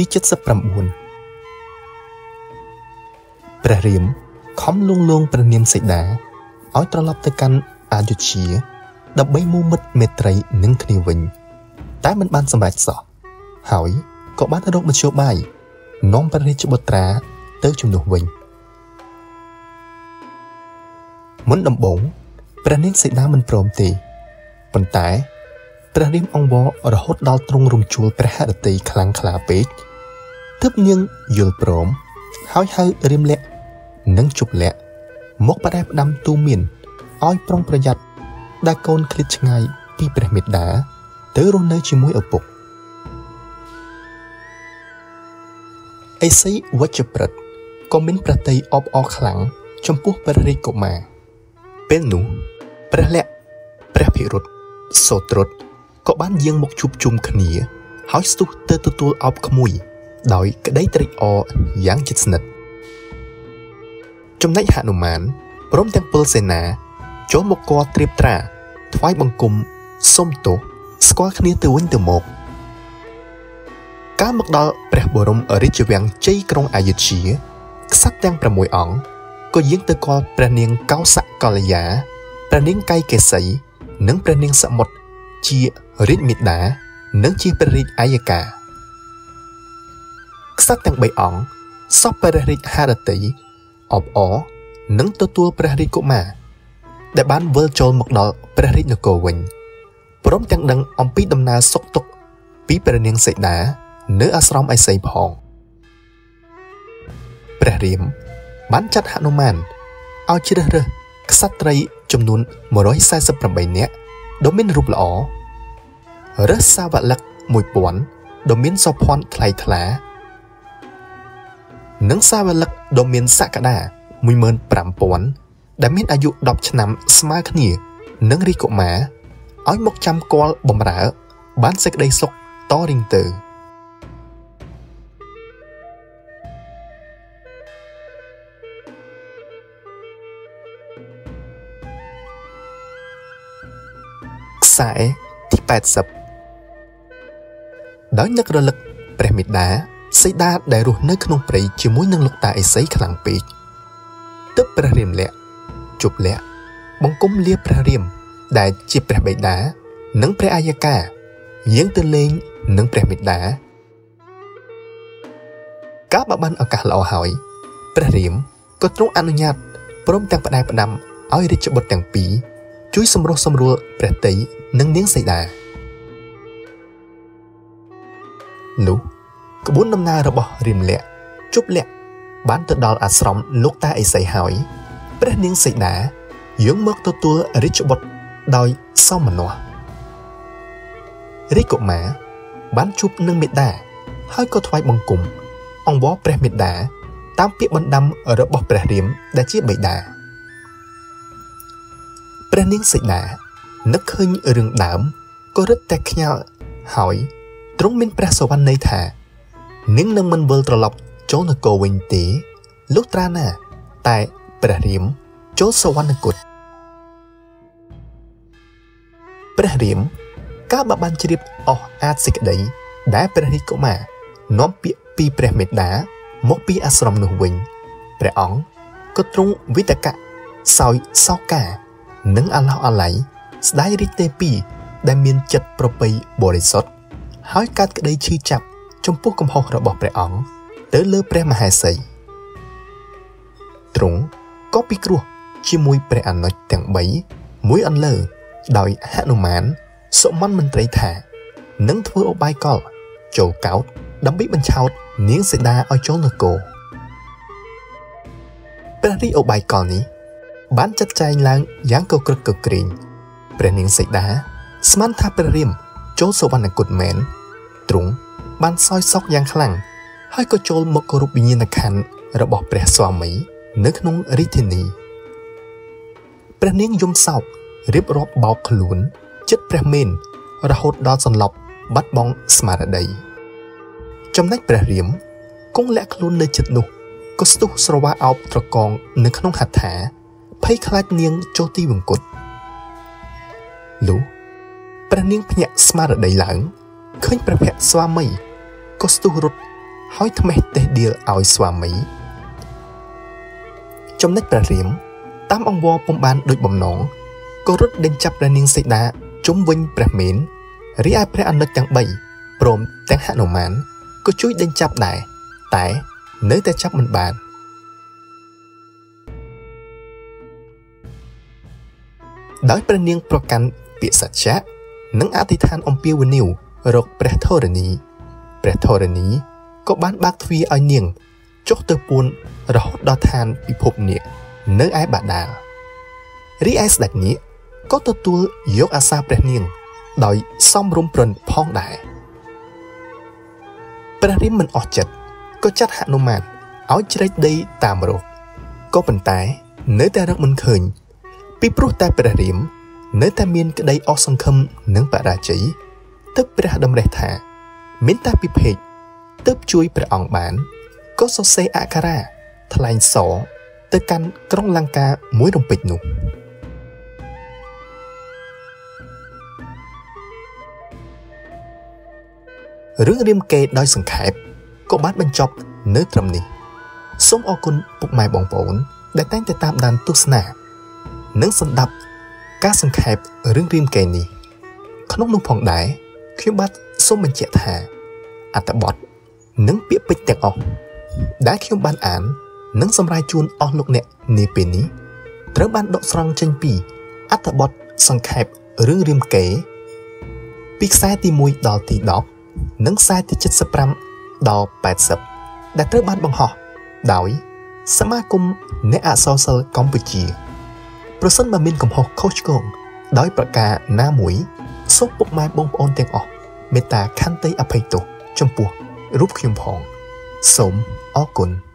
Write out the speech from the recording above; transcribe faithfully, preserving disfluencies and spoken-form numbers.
ที่เจ็ดสประมูลประเรียมคอมลุงลงประเนียมเสดาอ้อยตลับตะกันอายุเฉียดับใบมูมัดเมตรัยนึ่งคณีวิญแต่มันบานสมัยสอบหอยก็บ้านทะลุมันเชียวใบน้องประเรียมจุบตราเต้าจุนดวงวิญมดดำบงประเนียมเสดามันโปรมตีปัญไตประเรียมองวอระหดดาวตรงรุมจูลประหัตตีคลังคลาเปกทึบเนียงยุลโปรมหอยหายเรียมเละนั่งจุบเละมกประดับดำตูมินอ้อยปรองประหยัดดากอนคลิชไงพี่ประเมิดดาเตอรุนเนชิมวยอปุกไอซีวัชปรตคอมเมนต์ประเตยอบออกหลังชมพูประริกออกมาเป็นหนูประเละประพิรดโสตรดก็บ้านเยียงมกชุบชุมขณีหอยสุเตอร์ตัวอับขมุยโดยก็ได้ตรีออย่างจิตสนิทจำนายหนุมานพร้อมทั้งเปอร์เซนาโจมกอเตรียมตราทวายบังกุมส้มโตสกอคเนียเตวินเตอร์มกการมักดาเปรบรมอริจเวียงใจกรงอายุเฉียสักแตงประมวยอ๋องก็ยิงตะกอประเนียงเก้าสักกอลยาประเนียงไกเกษยนังประเนียงสมดเจียริดมิดานังเจียประริดอายกาสักแตงใบอ๋องซอบประริดฮาดตีออบอ๋อนังตัวตัวประริดกุมาแต่บ้านเวอร์โจลหมกดอกประริดนกวินพร้อมจังดังอมปีดำนาสกตกปีประเนียงเสดาเนื้ออัสรอมไอเซยพองประเรียมบ้านจัดหนุมานเอาชิดเรือกษัตริย์จำนวนมร้อยไซส์ประมาณนี้โดมินรูปหล่อเรือสาวลักมวยปวนโดมินซอพอนไทลทลานังสาวลักโดมินสักดามวยเมินปรำปวนดามินอายุดอกฉน้ำสมาคณีนังริโกมาอ้อยมกจำกอลบมระบ้านเซกไดซกตอริงเตอร์สายที่แปดสับดอยนักระลึกเปรมิดาไซดาได้รู้เนื้อขนมปรีชิมุ้ยนังลูกตาไอไซขลังปีกตึ๊บประเรียมแหละจุบแหละบังกุมเลียประเรียมได้จีประเบิดานังพระอายกาเยียงเตลิงนังประเบิดาก้าบบันอากาศละอหอยประเรียมก็ตรงอนุญาตพร้อมแต่งประดายประดำเอาอิริจบทแต่งปีช่วยสมรสมรัวประเตยนังเนียงไซดานุกบุญนำนาระบอริมเละจุบเละบ้านตะดอลอัสรอมลูกตาไอไซหอยประเนียงไซดายื่นมกตัวตัวริจบดดอยเศร้ามันนัวริกมาบ้านชุบนังเมดาให้ก็ทวายบังกุมองบอประเมดาตามเปียบันดำระบอประเรียมได้ชีใบดาประเนียงไซดานักเคยเรื่องดำก็รึแต่ขยะหอยตรงมินประสวรรค์ในถานึ่งนังมันเวลตลบโจนโกวินตีลูกตราหน้าแต่ประเรียมโจสวรรกุฎประเรียมก้าบบันจริบออกอาศิกใดได้ประริกมาน้อมเปียปีประเมตดามกปีอัสรมนุวิงประอ๋องก็ตรงวิตกะซอยซอกานังอาลาวอาไหลได้ริเตปีได้เมียนจัดประไปบริสุทธิ์หายการกระไดชื่อจับจมพูกกำหงระบบประอ๋องเตอเลือประมหาไซตรงก็ปีกรัวชิมวยประอันนอยแต่งใบมวยอันเลอดอยหนุมานสมันมันไตรถานังทวออบายกอลโจเกาดัมบิบันชาวเนียงเสดาออยโจนโกประริอบายกอลนี้บ้านจัดใจล้างย่างเกลือกกรีนประเนียงไซดาสมันทาประเรียมโจสวรรณกุฎเหม็นตรงบ้านซอยซอกยางขลังให้ก็โจลมกรุบิญญาคันระบบประสวามีนึกนุ่งริทินีประเนียงยมเศร้าริบรอบเบาขลุนจัดประเมนระหดดอสันหลบบัดบองสมาร์ไดจำนักประเรียมกงและขลุนเลยจัดนุก็สตุสระวะเอาตะกองนึกนุ่งหัตถาไพ่คลาดเนียงโจตีวงกฎลูประเนียงพญาสมาร์ไดหลังเคยประเพะสวามีก็สตุรุด hỏi thầm tê điều áo xóa mấy. Trong nách bà riếm, tám ông vô bông bán đôi bầm nón, cô rút đen chắp ra niên xây đá, chống vinh bà mến, rí ai bà ăn lực chẳng bày, bồm tán hạ nổ mán, cô chúi đen chắp đại, tái, nới ta chắp mình bàn. Đói bà niên bà cánh, bị sạch chát, nâng á thị than ông piêu vinh niu, rột bà thô rả ní. Bà thô rả ní, cô bán bác thuy ai niên, chốt tơ buôn, rồi hốt đo than bị phục niệm, nâng ai bà đà. Rí ai sạch ní, có tơ tuôn dốt á xa bà niên, đòi xong rung prần phong đại. Bà riêng mình ọt chật, cô chát hạ nô màn, áo cháy đây tàm rột. Cô bình tái, nới ta rắc mình khờnh, bí bố ta bà riêng, nới ta miên cái đây ọ sân khâm nâng bà ra cháy, tức bà đâm rẻ thả, miên ta bí phê, tức chui bà ọng bán, có so xe ạ khá ra, thật là anh xó, tớ căn trong lăng ca muối đồng bịch nụ. Rướng riêng kê đôi sừng khẹp, cô bát bên chọc nớ trầm nì. Sống ô côn bụng mài bỏng vốn, đại tán tài tạm đàn tốt nà. Nướng sân đập, các sừng khẹp rướng riêng kê nì. Khó nông nông phòng đáy, khi bát sống mình chạy thả, ạ tạ bọt, nướng bịa bích tẹt ọc. Đã khi ông ban án, nâng xâm rai chuôn ổn lục nẹ nê bê ní. Trớ ban đọc sẵn chanh bì, át thả bọt sẵn khẹp rương riêng kế. Bích xa tì mùi đào tì đọc, nâng xa tì chất sập răm, đào bạch sập. Đã trớ ban bằng họ, đói, xa ma cung nê ạ xo sơ công bụi chìa. Pro sân bà mình cầm hộp khóc gồm, đói bà ca ná mũi, sốt bốc mai bông ôn tên ọc, mê ta khăn tây áp hầy tổ, trong buộc, rút khiêm phòng. Sống, ốc cún.